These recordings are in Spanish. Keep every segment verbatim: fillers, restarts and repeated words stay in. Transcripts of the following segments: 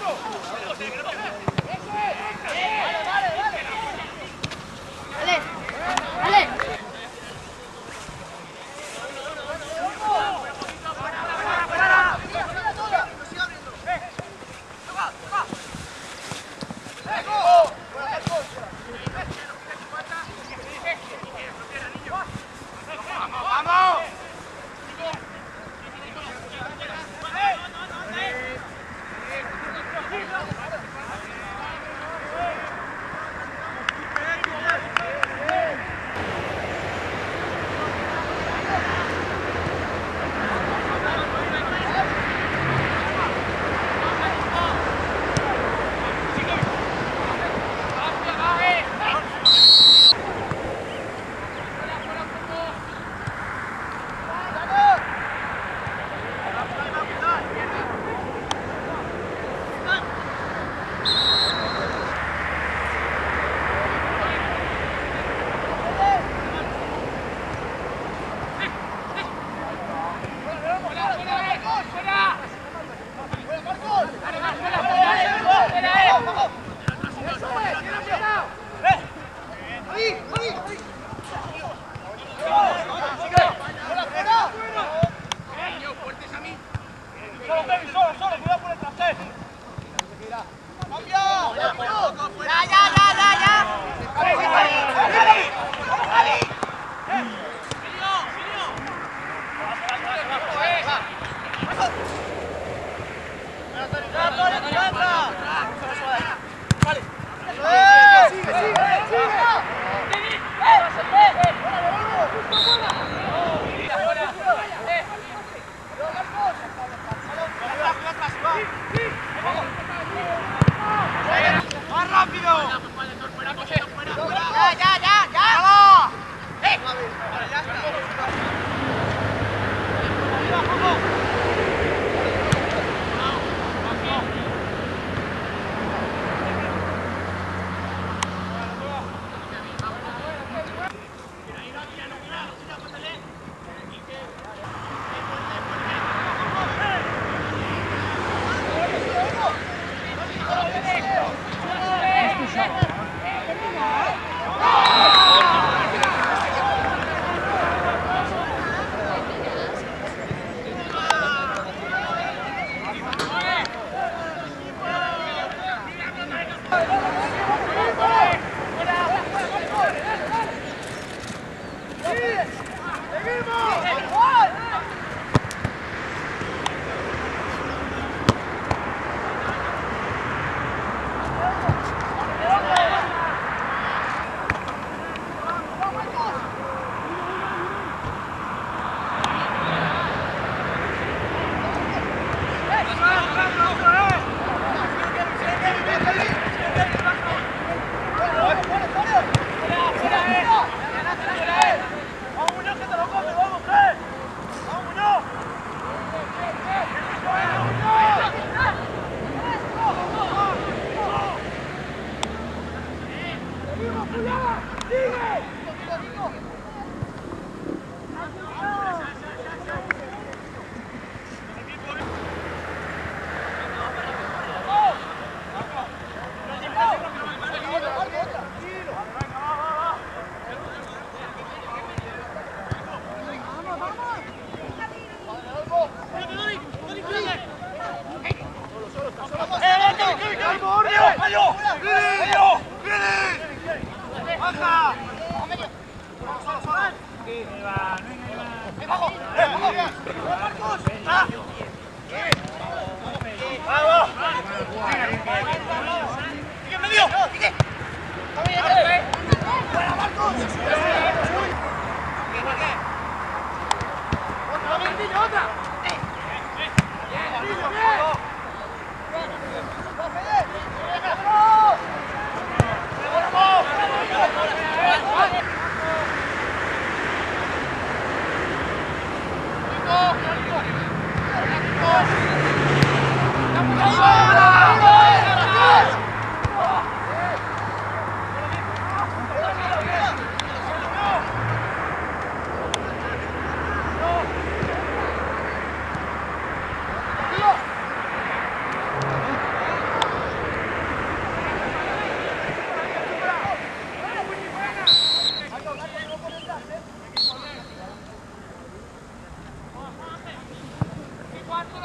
Go! ¡Falta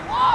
gol!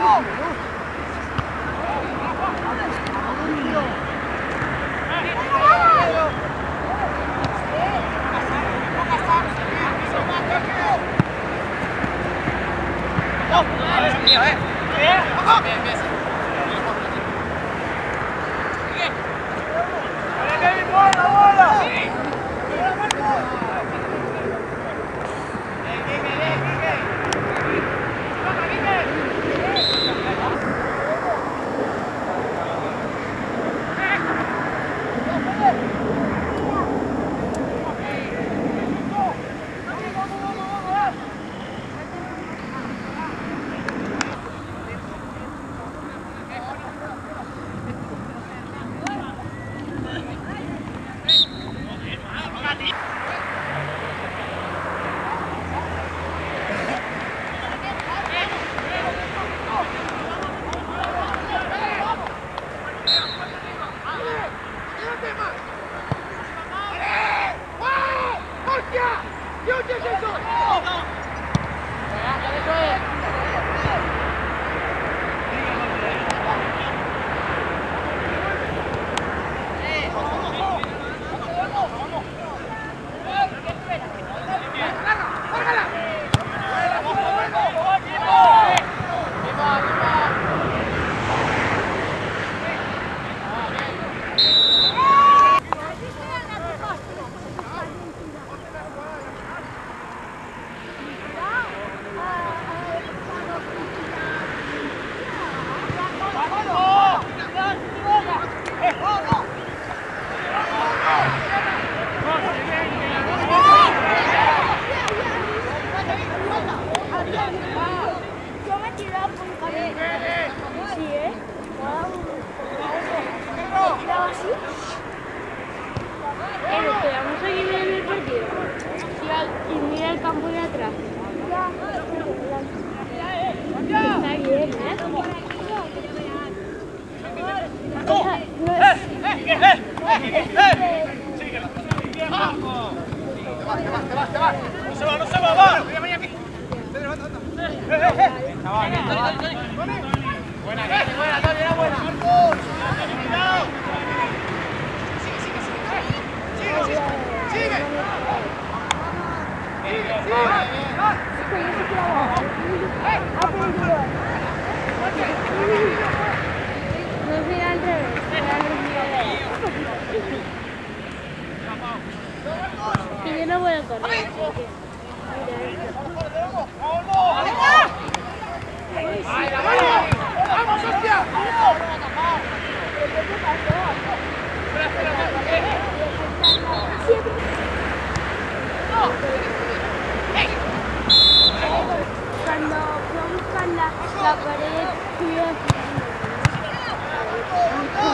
La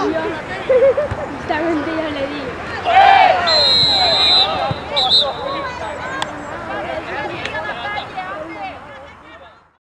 pared, tío.